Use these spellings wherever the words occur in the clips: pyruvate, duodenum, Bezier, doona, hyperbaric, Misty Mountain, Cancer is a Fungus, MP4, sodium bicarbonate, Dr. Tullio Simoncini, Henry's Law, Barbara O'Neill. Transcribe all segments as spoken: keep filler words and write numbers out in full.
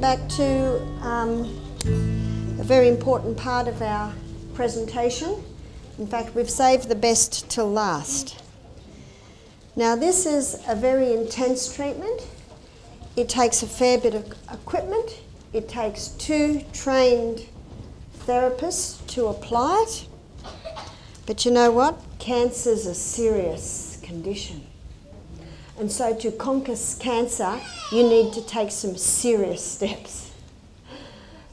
come back to um, a very important part of our presentation. In fact, we've saved the best till last. Now, this is a very intense treatment. It takes a fair bit of equipment. It takes two trained therapists to apply it. But you know what? Cancer's a serious condition. And so to conquer cancer, you need to take some serious steps.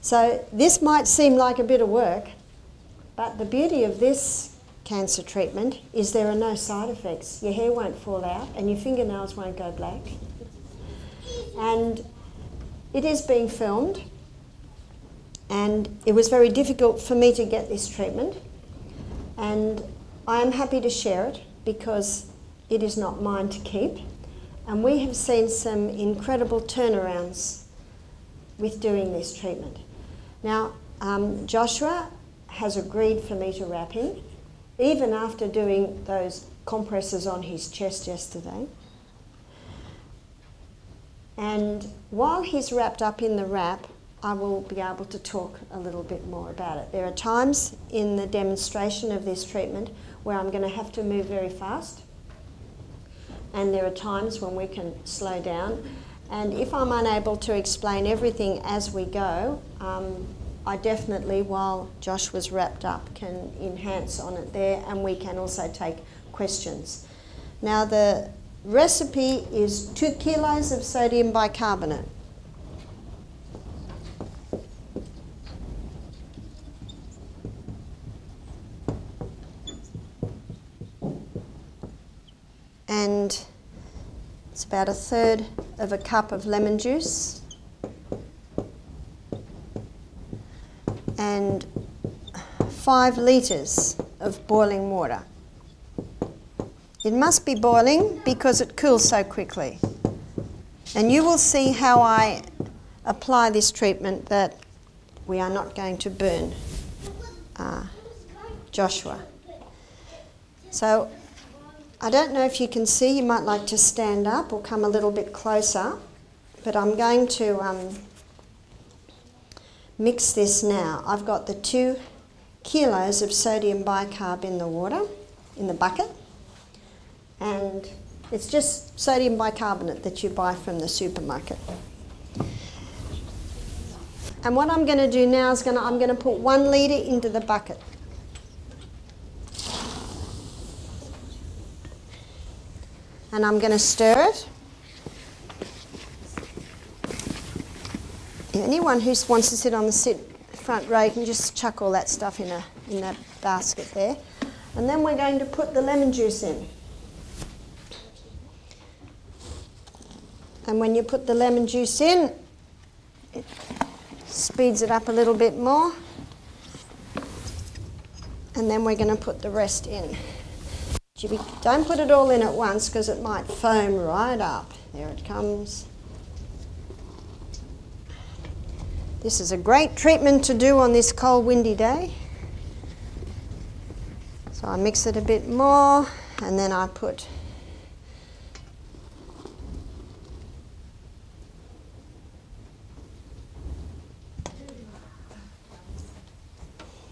So this might seem like a bit of work, but the beauty of this cancer treatment is there are no side effects. Your hair won't fall out and your fingernails won't go black. And it is being filmed, and it was very difficult for me to get this treatment. And I am happy to share it because it is not mine to keep. And we have seen some incredible turnarounds with doing this treatment. Now, um, Joshua has agreed for me to wrap him, even after doing those compresses on his chest yesterday. And while he's wrapped up in the wrap, I will be able to talk a little bit more about it. There are times in the demonstration of this treatment where I'm going to have to move very fast, and there are times when we can slow down. And if I'm unable to explain everything as we go, um, I definitely, while Josh was wrapped up, can enhance on it there, and we can also take questions. Now, the recipe is two kilos of sodium bicarbonate. And it's about a third of a cup of lemon juice and five litres of boiling water. It must be boiling because it cools so quickly. And you will see how I apply this treatment that we are not going to burn uh, Joshua. So, I don't know if you can see, you might like to stand up or come a little bit closer, but I'm going to um, mix this now. I've got the two kilos of sodium bicarb in the water, in the bucket, and it's just sodium bicarbonate that you buy from the supermarket. And what I'm going to do now is gonna, I'm going to put one litre into the bucket. And I'm going to stir it. Anyone who wants to sit on the sit front row can just chuck all that stuff in, a, in that basket there. And then we're going to put the lemon juice in. And when you put the lemon juice in, it speeds it up a little bit more. And then we're going to put the rest in. Don't put it all in at once because it might foam right up. There it comes. This is a great treatment to do on this cold, windy day. So I mix it a bit more and then I put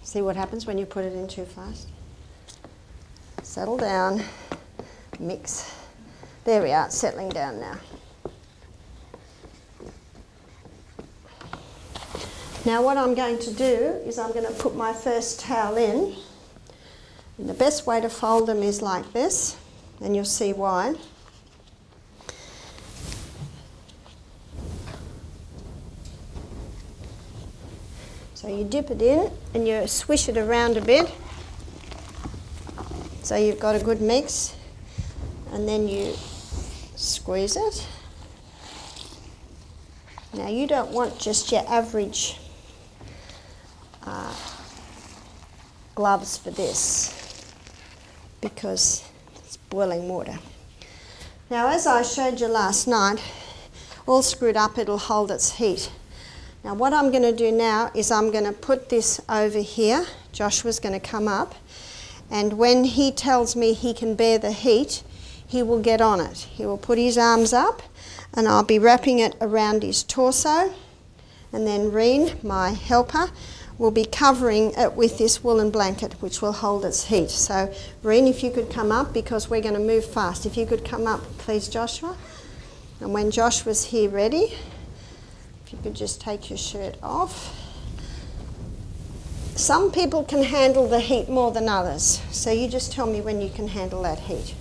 see what happens when you put it in too fast. Settle down, mix. There we are, it's settling down now. Now what I'm going to do is I'm going to put my first towel in. And the best way to fold them is like this, and you'll see why. So you dip it in and you swish it around a bit. So you've got a good mix, and then you squeeze it. Now you don't want just your average uh, gloves for this because it's boiling water. Now, as I showed you last night, all screwed up, it'll hold its heat. Now what I'm going to do now is I'm going to put this over here. Joshua's going to come up. And when he tells me he can bear the heat, he will get on it. He will put his arms up, and I'll be wrapping it around his torso and then Reen, my helper, will be covering it with this woolen blanket which will hold its heat. So Reen, if you could come up, because we're going to move fast. If you could come up, please, Joshua. And when Josh was here ready, if you could just take your shirt off. Some people can handle the heat more than others, so you just tell me when you can handle that heat.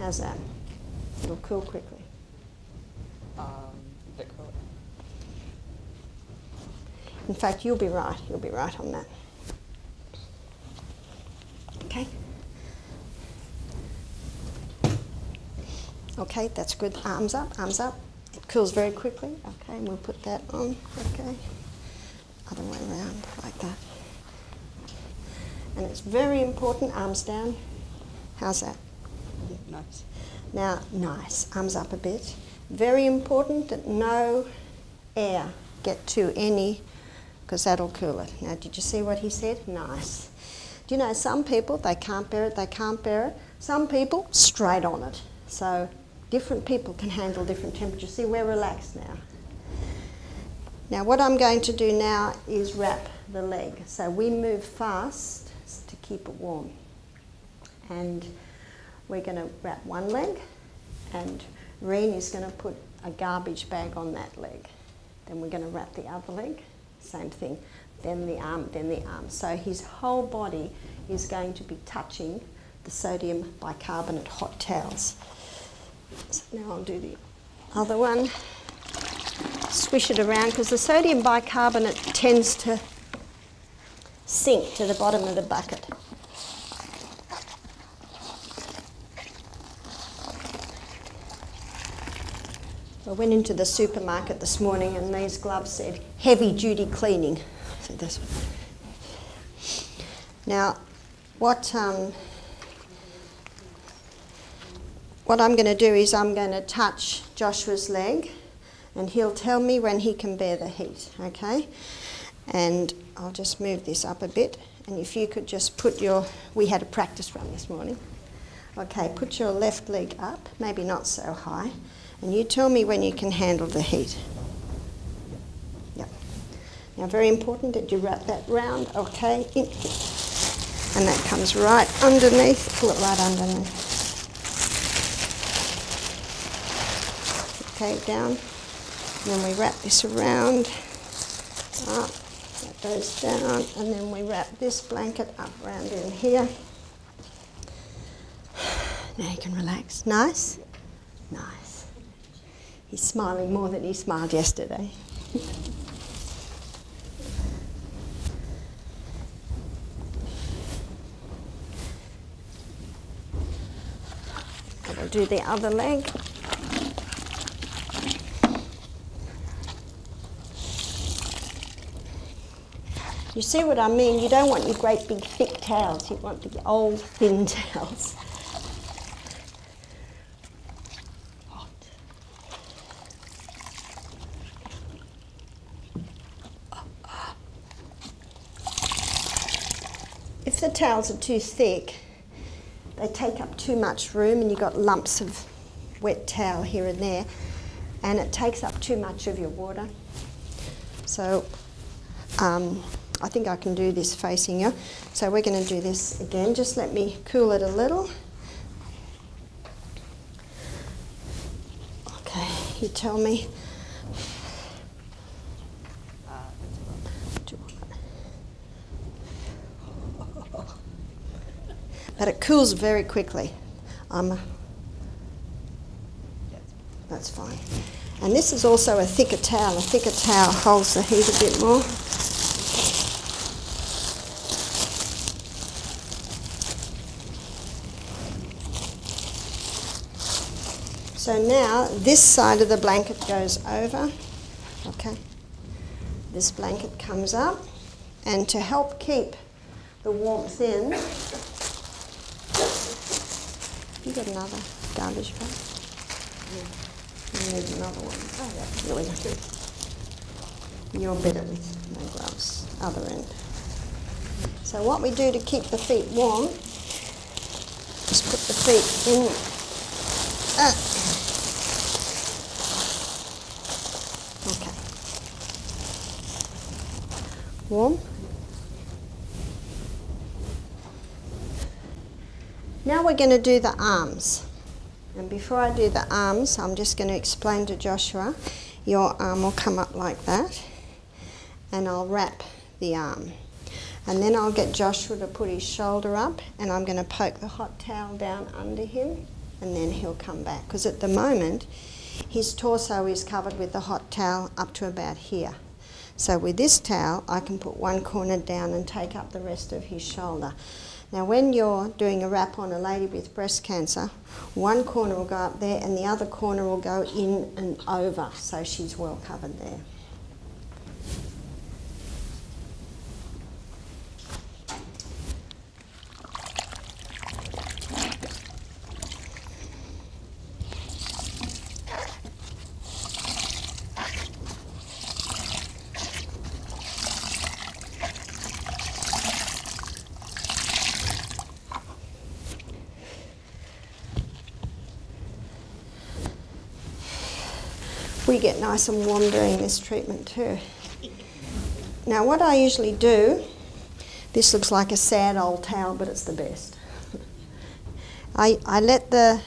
How's that? It'll cool quickly. Um, a bit cooler. In fact, you'll be right. You'll be right on that. Okay. Okay, that's good. Arms up. Arms up. It cools very quickly. Okay, and we'll put that on. Okay. Other way around, like that. And it's very important. Arms down. How's that? Yeah, nice. Now, nice. Arms up a bit. Very important that no air get to any, because that'll cool it. Now, did you see what he said? Nice. Do you know, some people, they can't bear it, they can't bear it. Some people, straight on it. So, different people can handle different temperatures. See, we're relaxed now. Now, what I'm going to do now is wrap the leg. So, we move fast to keep it warm. And we're going to wrap one leg, and Reen is going to put a garbage bag on that leg. Then we're going to wrap the other leg, same thing. Then the arm, then the arm. So his whole body is going to be touching the sodium bicarbonate hot towels. So now I'll do the other one. Swish it around, because the sodium bicarbonate tends to sink to the bottom of the bucket. I went into the supermarket this morning and these gloves said heavy duty cleaning. So this one. Now, what, um, what I'm going to do is I'm going to touch Joshua's leg and he'll tell me when he can bear the heat, okay? And I'll just move this up a bit, and if you could just put your, we had a practice run this morning. Okay, put your left leg up, maybe not so high, and you tell me when you can handle the heat. Yep. Now, very important that you wrap that round, okay, in, and that comes right underneath, pull it right underneath. Okay, down, and then we wrap this around, up, that goes down, and then we wrap this blanket up round in here. Now you can relax. Nice? Nice. He's smiling more than he smiled yesterday. I'll do the other leg. You see what I mean? You don't want your great big thick towels. You want the old thin towels. If the towels are too thick, they take up too much room and you've got lumps of wet towel here and there, and it takes up too much of your water. So um, I think I can do this facing you. So we're going to do this again. Just let me cool it a little. Okay, you tell me. But it cools very quickly. Um, that's fine. And this is also a thicker towel. A thicker towel holds the heat a bit more. So now this side of the blanket goes over. Okay. This blanket comes up. And to help keep the warmth in, you got another garbage bag? Yeah. You need another one. Oh, yeah. There we go. You're better with no gloves. Other end. So what we do to keep the feet warm is put the feet in up. Okay. Warm. Now we're going to do the arms. And before I do the arms, I'm just going to explain to Joshua, your arm will come up like that, and I'll wrap the arm. And then I'll get Joshua to put his shoulder up, and I'm going to poke the hot towel down under him, and then he'll come back. Because at the moment, his torso is covered with the hot towel up to about here. So with this towel, I can put one corner down and take up the rest of his shoulder. Now when you're doing a wrap on a lady with breast cancer, one corner will go up there and the other corner will go in and over, so she's well covered there. We get nice and warm doing this treatment too. Now what I usually do, this looks like a sad old towel, but it's the best. I, I, let the,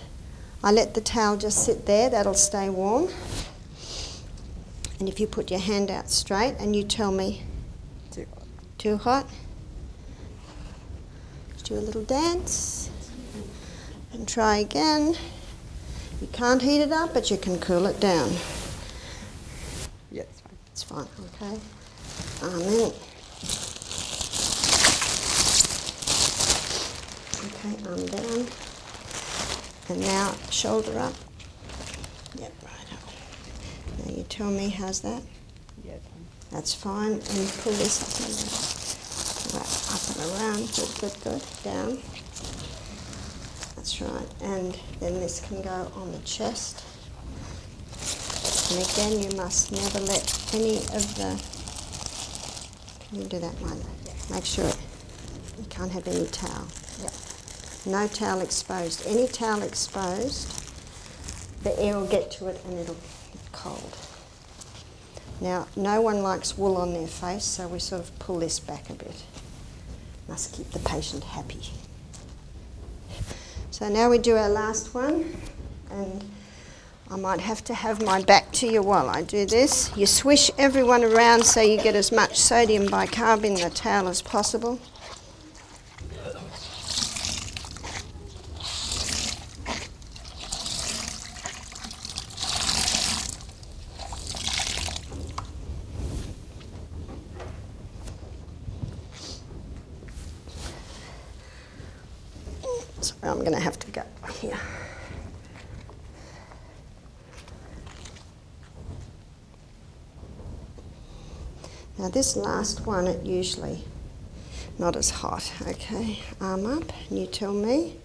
I let the towel just sit there, that'll stay warm. And if you put your hand out straight and you tell me, too hot, too hot. Let's do a little dance and try again. You can't heat it up, but you can cool it down. Yeah, it's fine. It's fine, okay. Amen. Okay, arm down. And now shoulder up. Yep, right. Now you tell me, how's that? Yeah, fine. That's fine. And pull this up and wrap up and around. Good, good, good. Down. That's right. And then this can go on the chest. And again, you must never let any of the... Can you do that one? Yeah. Make sure you can't have any towel. Yeah. No towel exposed. Any towel exposed, the air will get to it and it'll get cold. Now, no one likes wool on their face, so we sort of pull this back a bit. Must keep the patient happy. So now we do our last one, and I might have to have my back to you while I do this. You swish everyone around so you get as much sodium bicarb in the towel as possible. I'm going to have to go here. Now this last one, it usually not as hot. Okay, arm up, and you tell me.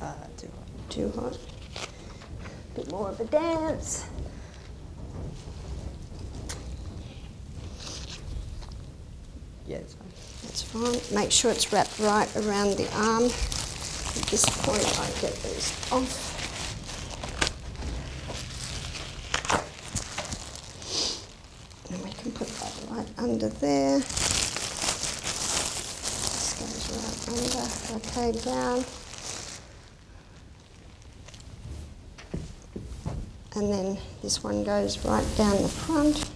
Uh, too hot. Too hot. A bit more of a dance. Yeah, it's fine. That's fine. Make sure it's wrapped right around the arm. At this point, I get these off. And we can put that right under there. This goes right under. Okay, down. And then this one goes right down the front.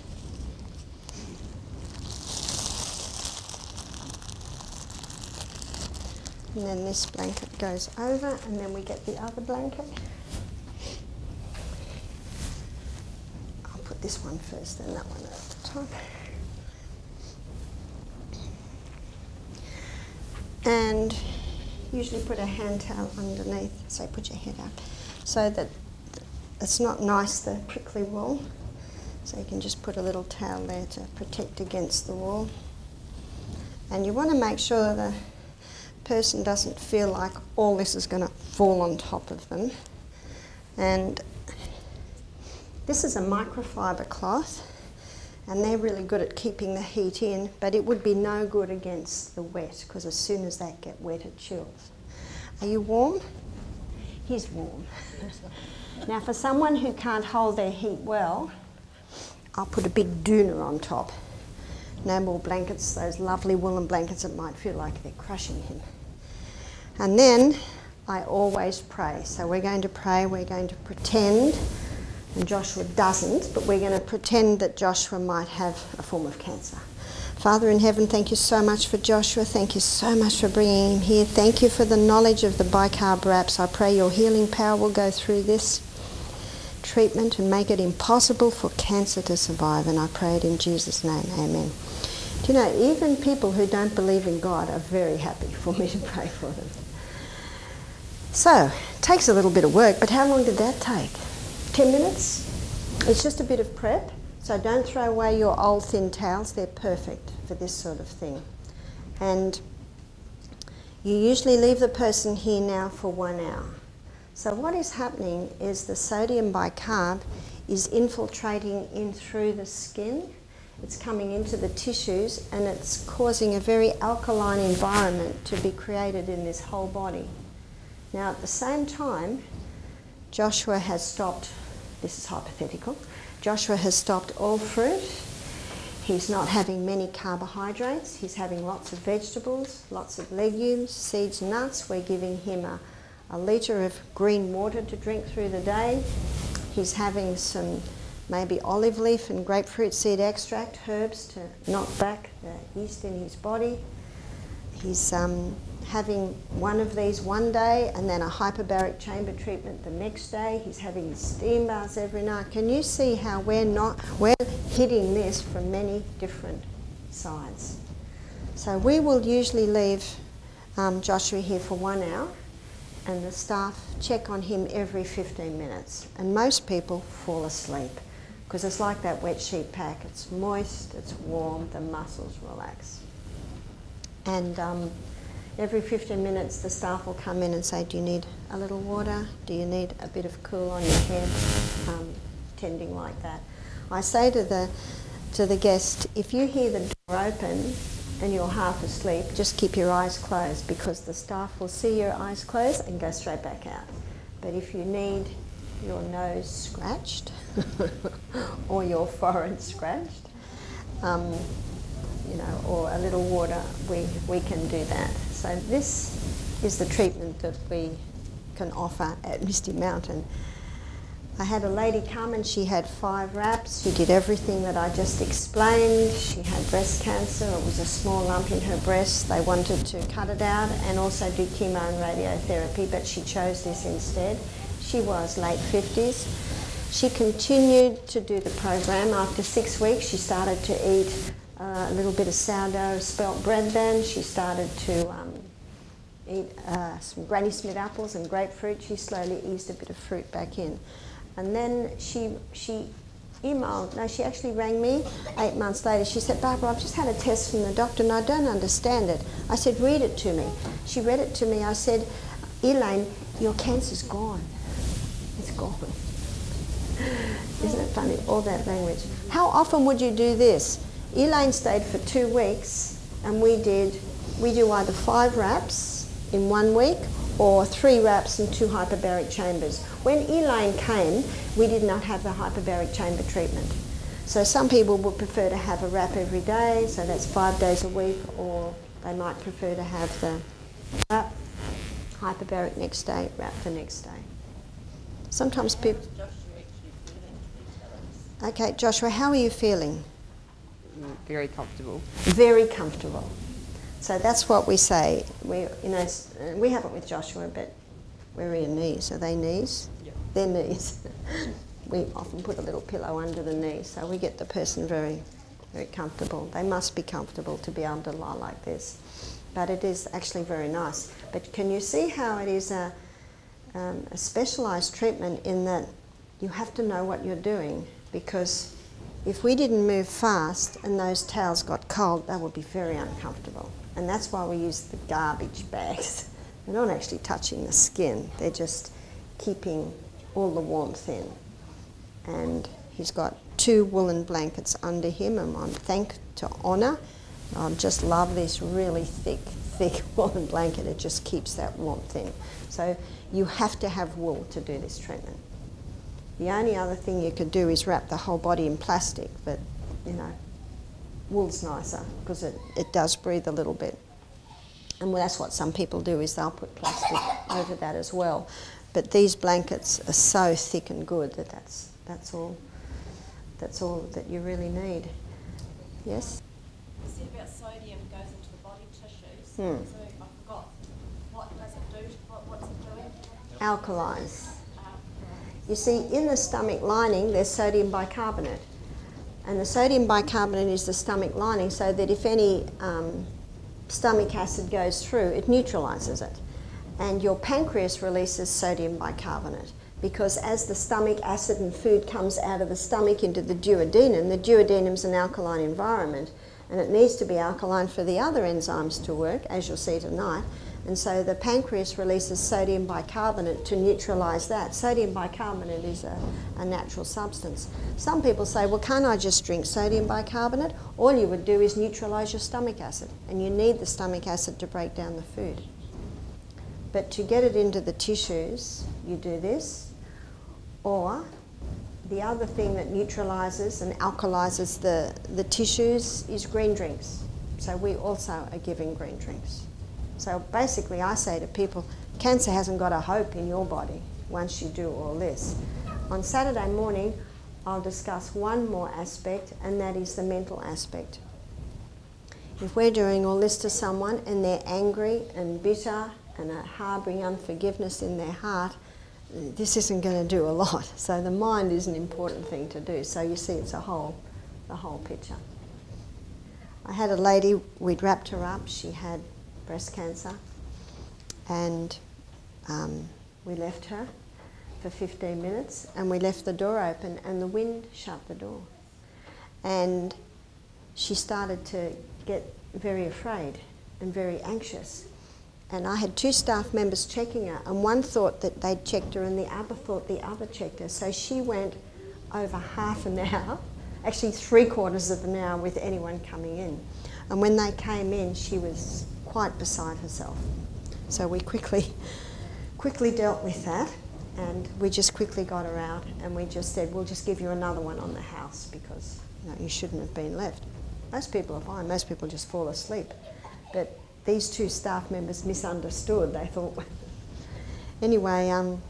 And then this blanket goes over, and then we get the other blanket. I'll put this one first, then that one at the top. And usually put a hand towel underneath, so put your head up, so that it's not nice, the prickly wall. So you can just put a little towel there to protect against the wall. And you want to make sure that the person doesn't feel like all this is going to fall on top of them. And this is a microfiber cloth, and they're really good at keeping the heat in, but it would be no good against the wet, because as soon as that gets wet, it chills. Are you warm? his wall. Now for someone who can't hold their heat well, I'll put a big doona on top. No more blankets, those lovely woolen blankets that might feel like they're crushing him. And then I always pray. So we're going to pray, we're going to pretend, and Joshua doesn't, but we're going to pretend that Joshua might have a form of cancer. Father in heaven, thank you so much for Joshua. Thank you so much for bringing him here. Thank you for the knowledge of the bicarb wraps. I pray your healing power will go through this treatment and make it impossible for cancer to survive. And I pray it in Jesus' name. Amen. Do you know, even people who don't believe in God are very happy for me to pray for them. So, takes a little bit of work, but how long did that take? Ten minutes? It's just a bit of prep. So don't throw away your old thin towels. They're perfect for this sort of thing. And you usually leave the person here now for one hour. So what is happening is the sodium bicarb is infiltrating in through the skin. It's coming into the tissues and it's causing a very alkaline environment to be created in this whole body. Now at the same time, Joshua has stopped, this is hypothetical, Joshua has stopped all fruit. He's not having many carbohydrates. He's having lots of vegetables, lots of legumes, seeds, nuts. We're giving him a, a litre of green water to drink through the day. He's having some maybe olive leaf and grapefruit seed extract, herbs to knock back the yeast in his body. He's um, having one of these one day and then a hyperbaric chamber treatment the next day. He's having his steam baths every night. Can you see how we're not, we're hitting this from many different sides? So we will usually leave um, Joshua here for one hour and the staff check on him every fifteen minutes. And most people fall asleep because it's like that wet sheet pack. It's moist, it's warm, the muscles relax. And um, every fifteen minutes the staff will come in and say, do you need a little water? Do you need a bit of cool on your head? Um, tending like that. I say to the, to the guest, if you hear the door open and you're half asleep, just keep your eyes closed because the staff will see your eyes closed and go straight back out. But if you need your nose scratched or your forehead scratched, um, you know, or a little water, we, we can do that. So this is the treatment that we can offer at Misty Mountain. I had a lady come and she had five wraps. She did everything that I just explained. She had breast cancer. It was a small lump in her breast. They wanted to cut it out and also do chemo and radiotherapy, but she chose this instead. She was late fifties. She continued to do the program. After six weeks, she started to eat Uh, a little bit of sourdough spelt bread then. She started to um, eat uh, some Granny Smith apples and grapefruit. She slowly eased a bit of fruit back in. And then she, she emailed, no, she actually rang me eight months later. She said, Barbara, I've just had a test from the doctor and I don't understand it. I said, read it to me. She read it to me. I said, Elaine, your cancer's gone. It's gone. Isn't it funny, all that language. How often would you do this? Elaine stayed for two weeks and we did, we do either five wraps in one week or three wraps and two hyperbaric chambers. When Elaine came, we did not have the hyperbaric chamber treatment. So some people would prefer to have a wrap every day, so that's five days a week, or they might prefer to have the wrap, hyperbaric next day, wrap the next day. Sometimes people... Okay, Joshua, how are you feeling? Very comfortable. Very comfortable. So that's what we say. We, you know, we have it with Joshua, but where are your knees? Are they knees? Yeah. They're knees. We often put a little pillow under the knee, so we get the person very, very comfortable. They must be comfortable to be able to lie like this. But it is actually very nice. But can you see how it is a, um, a specialised treatment in that you have to know what you're doing, because if we didn't move fast and those towels got cold, they would be very uncomfortable. And that's why we use the garbage bags. They're not actually touching the skin. They're just keeping all the warmth in. And he's got two woolen blankets under him, and I'm thanked to honour. I just love this really thick, thick woolen blanket, it just keeps that warmth in. So you have to have wool to do this treatment. The only other thing you could do is wrap the whole body in plastic, but you know, wool's nicer because it, it does breathe a little bit. And that's what some people do, is they'll put plastic over that as well. But these blankets are so thick and good that that's, that's, all, that's all that you really need. Yes? You said about sodium goes into the body tissues, hmm. so I forgot, what does it do, what, what's it doing? Alkaline. You see, in the stomach lining, there's sodium bicarbonate. And the sodium bicarbonate is the stomach lining, so that if any um, stomach acid goes through, it neutralises it. And your pancreas releases sodium bicarbonate, because as the stomach acid and food comes out of the stomach into the duodenum, the duodenum's an alkaline environment, and it needs to be alkaline for the other enzymes to work, as you'll see tonight. And so the pancreas releases sodium bicarbonate to neutralise that. Sodium bicarbonate is a, a natural substance. Some people say, well, can't I just drink sodium bicarbonate? All you would do is neutralise your stomach acid, and you need the stomach acid to break down the food. But to get it into the tissues, you do this, or the other thing that neutralises and alkalises the, the tissues is green drinks. So we also are giving green drinks. So basically I say to people, cancer hasn't got a hope in your body once you do all this. On Saturday morning, I'll discuss one more aspect, and that is the mental aspect. If we're doing all this to someone and they're angry and bitter and are harbouring unforgiveness in their heart, this isn't going to do a lot. So the mind is an important thing to do. So you see, it's a whole, the whole picture. I had a lady, we'd wrapped her up, she had breast cancer, and um, we left her for fifteen minutes, and we left the door open, and the wind shut the door, and she started to get very afraid and very anxious, and I had two staff members checking her, and one thought that they'd checked her and the other thought the other checked her, so she went over half an hour, actually three quarters of an hour, with anyone coming in, and when they came in she was quite beside herself. So we quickly, quickly dealt with that, and we just quickly got her out, and we just said, we'll just give you another one on the house, because you know, you shouldn't have been left. Most people are fine, most people just fall asleep. But these two staff members misunderstood, they thought. Anyway, um,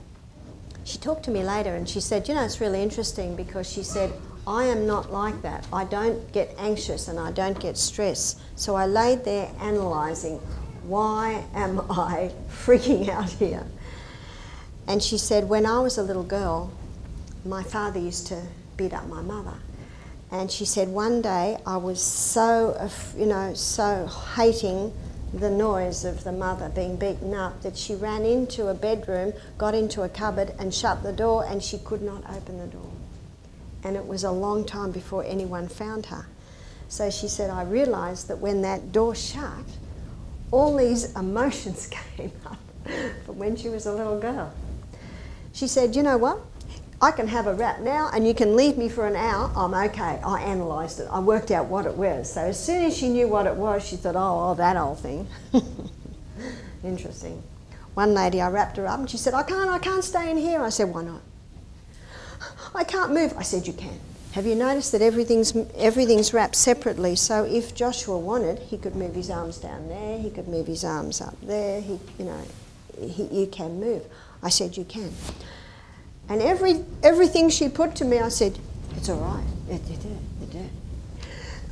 she talked to me later and she said, you know, it's really interesting, because she said, I am not like that. I don't get anxious and I don't get stressed. So I laid there analysing, why am I freaking out here? And she said, when I was a little girl, my father used to beat up my mother. And she said, one day I was so, you know, so hating the noise of the mother being beaten up that she ran into a bedroom, got into a cupboard and shut the door, and she could not open the door. And it was a long time before anyone found her. So she said, I realised that when that door shut, all these emotions came up from when she was a little girl. She said, you know what? I can have a wrap now and you can leave me for an hour. I'm okay. I analysed it. I worked out what it was. So as soon as she knew what it was, she thought, oh, oh that old thing. Interesting. One lady, I wrapped her up and she said, I can't, I can't stay in here. I said, why not? I can't move. I said, you can. Have you noticed that everything's, everything's wrapped separately? So if Joshua wanted, he could move his arms down there, he could move his arms up there, he, you know, he, you can move. I said, you can. And every, everything she put to me, I said, it's all right. It, it, it, it, it.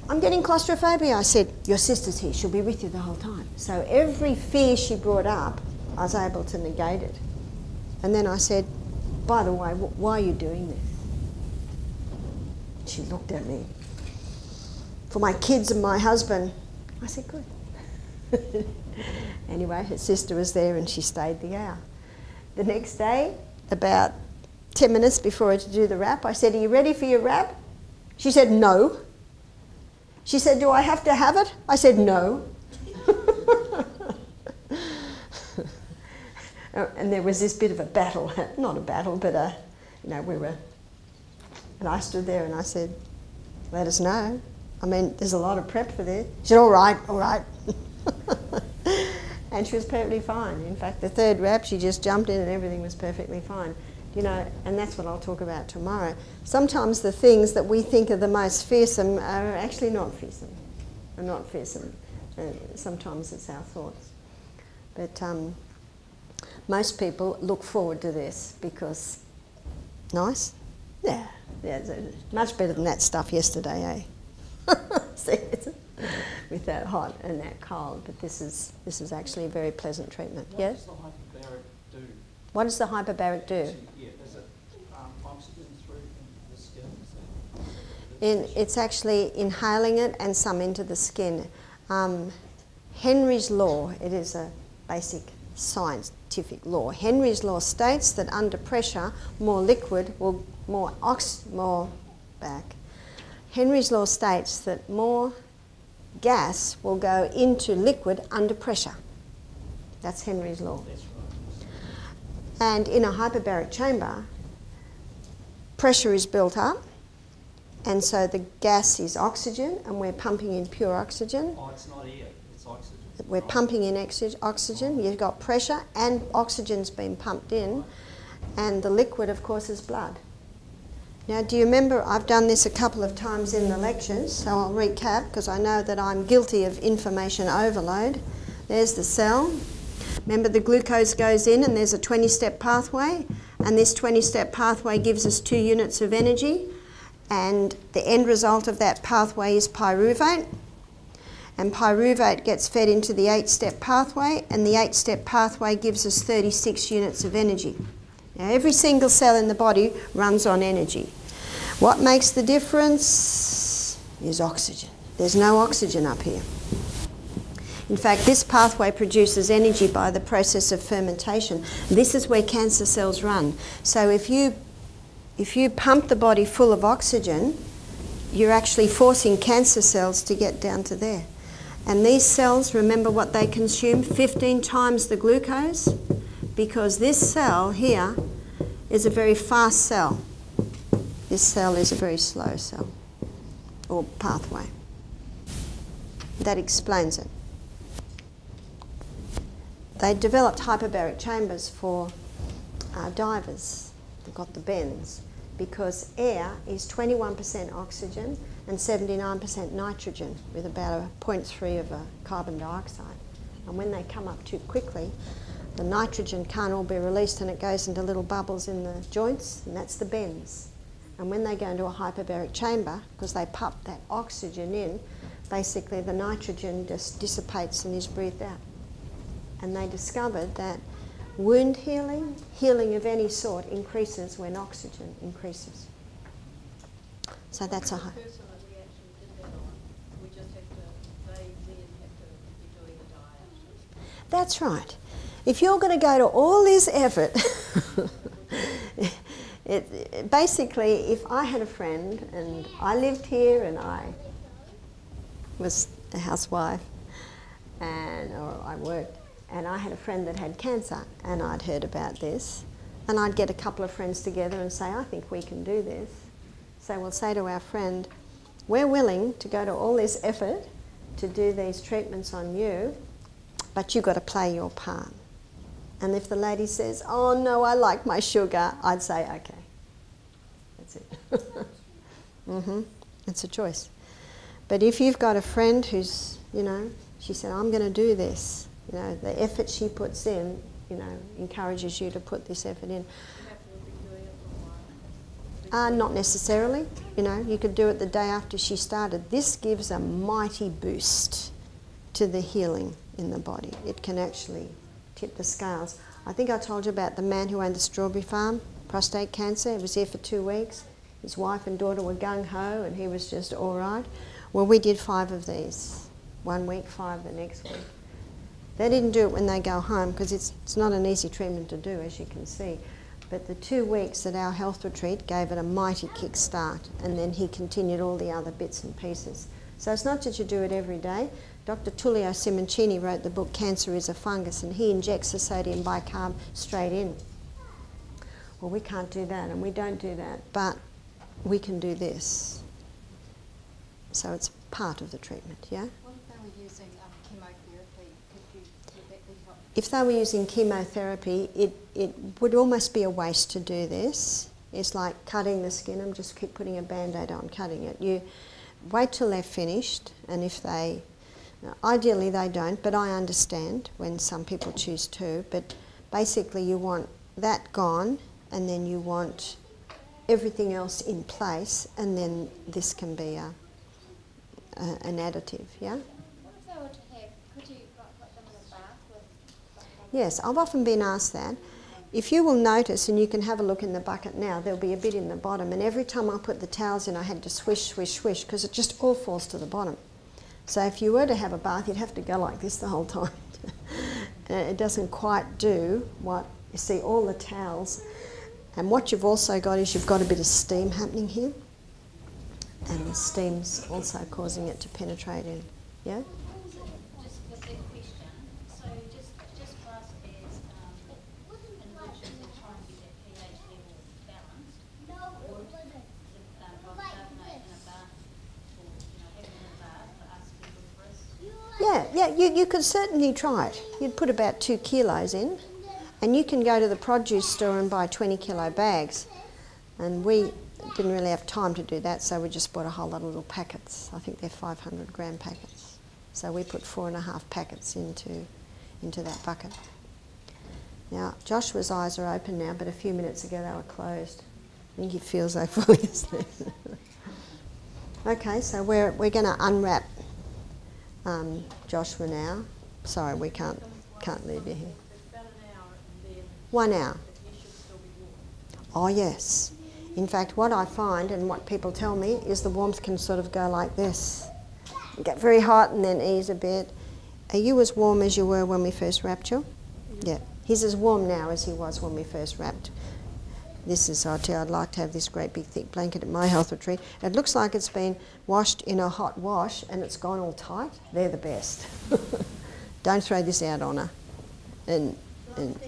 I'm getting claustrophobia. I said, your sister's here. She'll be with you the whole time. So every fear she brought up, I was able to negate it. And then I said, by the way, why are you doing this? She looked at me. For my kids and my husband. I said, good. Anyway, her sister was there and she stayed the hour. The next day, about ten minutes before her to do the wrap, I said, are you ready for your wrap? She said, no. She said, do I have to have it? I said, no. And there was this bit of a battle, not a battle, but a, you know, we were, and I stood there and I said, let us know. I mean, there's a lot of prep for this. She said, all right, all right. and she was perfectly fine. In fact, the third wrap, she just jumped in and everything was perfectly fine. You know, and that's what I'll talk about tomorrow. Sometimes the things that we think are the most fearsome are actually not fearsome. Are not fearsome. And sometimes it's our thoughts. But um, most people look forward to this because, nice? Yeah, yeah, much better than that stuff yesterday, eh? See, with that hot and that cold. But this is this is actually a very pleasant treatment. What yes? does the hyperbaric do? What does the hyperbaric do? Actually, yeah, does it um, oxygen through into the skin? In, it's actually inhaling it and some into the skin. Um, Henry's Law, it is a basic scientific law. Henry's Law states that under pressure, more liquid will more ox more back. Henry's Law states that more gas will go into liquid under pressure. That's Henry's Law. And in a hyperbaric chamber, pressure is built up, and so the gas is oxygen, and we're pumping in pure oxygen. Oh, it's not air, it's oxygen. We're right. pumping in oxygen. You've got pressure, and oxygen's been pumped in, right. and the liquid, of course, is blood. Now, do you remember, I've done this a couple of times in the lectures, so I'll recap, because I know that I'm guilty of information overload. There's the cell. Remember, the glucose goes in and there's a twenty-step pathway, and this twenty-step pathway gives us two units of energy, and the end result of that pathway is pyruvate, and pyruvate gets fed into the eight-step pathway, and the eight-step pathway gives us thirty-six units of energy. Now, every single cell in the body runs on energy. What makes the difference is oxygen. There's no oxygen up here. In fact, this pathway produces energy by the process of fermentation. This is where cancer cells run. So if you, if you pump the body full of oxygen, you're actually forcing cancer cells to get down to there. And these cells, remember what they consume? fifteen times the glucose. Because this cell here is a very fast cell. This cell is a very slow cell, or pathway. That explains it. They developed hyperbaric chambers for uh, divers. They've got the bends. Because air is twenty-one percent oxygen and seventy-nine percent nitrogen, with about a zero point three of a carbon dioxide. And when they come up too quickly, the nitrogen can't all be released, and it goes into little bubbles in the joints, and that's the bends. And when they go into a hyperbaric chamber, because they pump that oxygen in, basically the nitrogen just dissipates and is breathed out. And they discovered that wound healing, healing of any sort, increases when oxygen increases. So that's a high. That's right. If you're going to go to all this effort, it, it, basically, if I had a friend and I lived here and I was a housewife and or I worked, and I had a friend that had cancer and I'd heard about this, and I'd get a couple of friends together and say, I think we can do this. So we'll say to our friend, we're willing to go to all this effort to do these treatments on you, but you've got to play your part. And if the lady says, oh no, I like my sugar, I'd say, okay, that's it. Mm-hmm. It's a choice. But if you've got a friend who's, you know, she said, I'm going to do this, you know, the effort she puts in, you know, encourages you to put this effort in. Uh, not necessarily, you know, you could do it the day after she started. This gives a mighty boost to the healing in the body. It can actually tip the scales. I think I told you about the man who owned the strawberry farm, prostate cancer. He was there for two weeks. His wife and daughter were gung-ho and he was just all right. Well, we did five of these. One week, five the next week. They didn't do it when they go home because it's, it's not an easy treatment to do, as you can see. But the two weeks at our health retreat gave it a mighty kick start, and then he continued all the other bits and pieces. So it's not that you do it every day. Doctor Tullio Simoncini wrote the book Cancer is a Fungus, and he injects the sodium bicarb straight in. Well, we can't do that, and we don't do that, but we can do this. So it's part of the treatment, yeah? What if they were using um, chemotherapy? Could you, would that be helpful? if they were using chemotherapy, it, it would almost be a waste to do this. It's like cutting the skin. I'm just keep putting a Band-Aid on, cutting it. You wait till they're finished, and if they, ideally they don't, but I understand when some people choose to, but basically you want that gone, and then you want everything else in place, and then this can be a, a, an additive, yeah? What if they were to have, could you put them in a bath with? Yes, I've often been asked that. If you will notice, and you can have a look in the bucket now, there'll be a bit in the bottom, and every time I put the towels in I had to swish, swish, swish, because it just all falls to the bottom. So if you were to have a bath, you'd have to go like this the whole time. It doesn't quite do what, you see all the towels, and what you've also got is you've got a bit of steam happening here, and the steam's also causing it to penetrate in, yeah? Yeah, yeah, you, you could certainly try it. You'd put about two kilos in, and you can go to the produce store and buy twenty kilo bags. And we didn't really have time to do that, so we just bought a whole lot of little packets. I think they're five hundred gram packets. So we put four and a half packets into, into that bucket. Now, Joshua's eyes are open now, but a few minutes ago they were closed. I think he feels like falling asleep. Okay, so we're, we're going to unwrap Um, Joshua now. Sorry, we can't can't leave you here. One hour. Oh yes. In fact, what I find and what people tell me is the warmth can sort of go like this. Get very hot and then ease a bit. Are you as warm as you were when we first wrapped you? Yeah. He's as warm now as he was when we first wrapped. This is, I tell you, I'd like to have this great big thick blanket at my health retreat. It looks like it's been washed in a hot wash and it's gone all tight. They're the best. Don't throw this out on her. And, and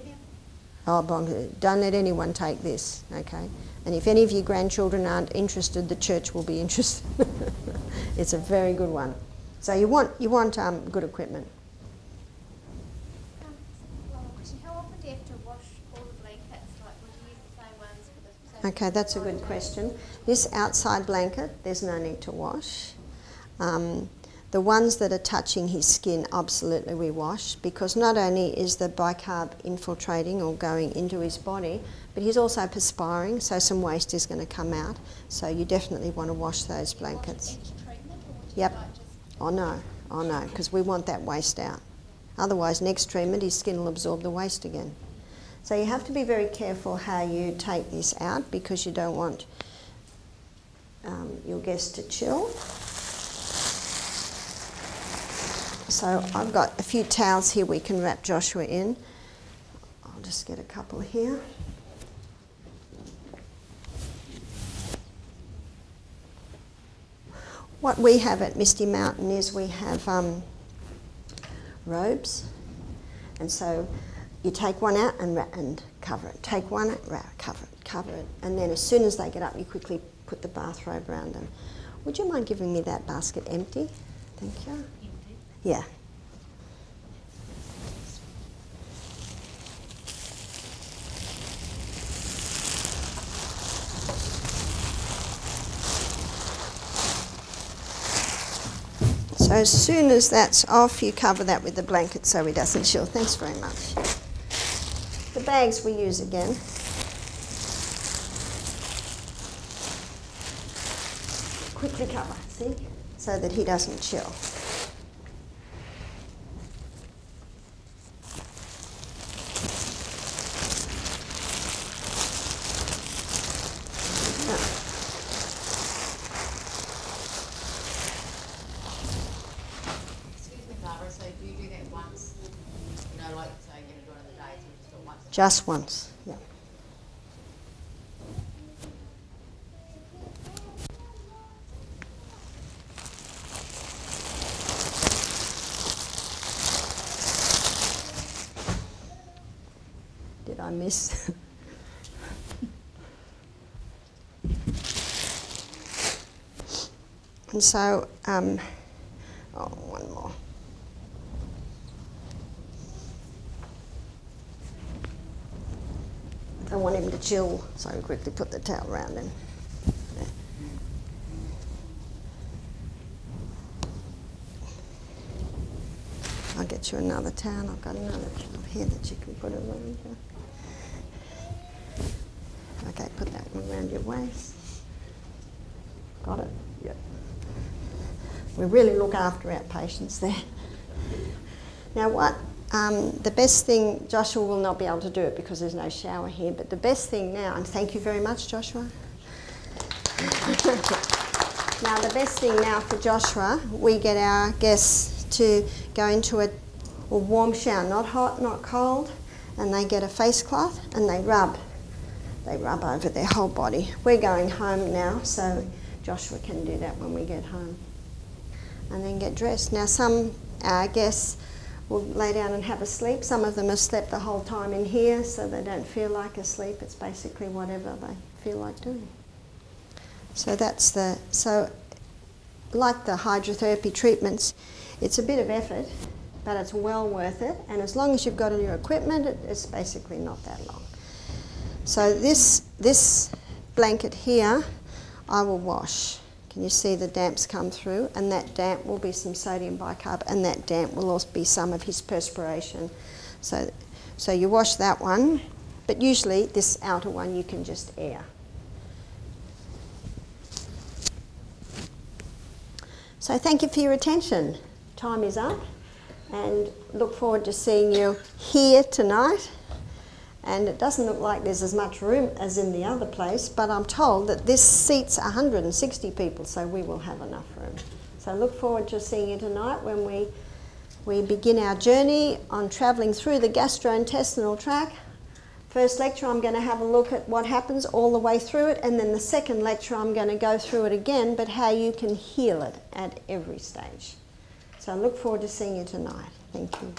oh, bonk, don't let anyone take this, okay? And if any of your grandchildren aren't interested, the church will be interested. It's a very good one. So you want you want um, good equipment. Okay, that's a good question. This outside blanket, there's no need to wash. Um, the ones that are touching his skin, absolutely we wash, because not only is the bicarb infiltrating or going into his body, but he's also perspiring, so some waste is going to come out. So you definitely want to wash those blankets. Yep. Oh no, oh no, because we want that waste out. Otherwise, next treatment, his skin will absorb the waste again. So you have to be very careful how you take this out, because you don't want um, your guest to chill. So I've got a few towels here we can wrap Joshua in. I'll just get a couple here. What we have at Misty Mountain is we have um, robes, and so you take one out and, and cover it. Take one out, wrap, cover it, cover it. And then as soon as they get up, you quickly put the bathrobe around them. Would you mind giving me that basket empty? Thank you. Empty? Yeah. So as soon as that's off, you cover that with the blanket so he doesn't chill. Thanks very much. The bags we use again. Quickly cover, see, so that he doesn't chill. Just once, yeah. Did I miss? And so, um, oh, one more. I want him to chill, so I quickly put the towel around him. I'll get you another towel. I've got another towel here that you can put around you. Okay, put that one around your waist. Got it? Yep. We really look after our patients there. Now what, um, the best thing, Joshua will not be able to do it because there's no shower here, but the best thing now, and thank you very much, Joshua. Now the best thing now for Joshua, we get our guests to go into a, a warm shower, not hot, not cold, and they get a face cloth and they rub. They rub over their whole body. We're going home now, so Joshua can do that when we get home. And then get dressed. Now some uh, guests will lay down and have a sleep. Some of them have slept the whole time in here, so they don't feel like a sleep. It's basically whatever they feel like doing. So that's the, so like the hydrotherapy treatments, it's a bit of effort, but it's well worth it. And as long as you've got all your equipment, it, it's basically not that long. So this, this blanket here, I will wash. Can you see the damps come through? And that damp will be some sodium bicarb, and that damp will also be some of his perspiration. So, so you wash that one, but usually this outer one you can just air. So thank you for your attention. Time is up, and look forward to seeing you here tonight. And it doesn't look like there's as much room as in the other place, but I'm told that this seats one hundred and sixty people, so we will have enough room. So look forward to seeing you tonight when we, we begin our journey on travelling through the gastrointestinal tract. First lecture, I'm going to have a look at what happens all the way through it, and then the second lecture, I'm going to go through it again, but how you can heal it at every stage. So I look forward to seeing you tonight. Thank you.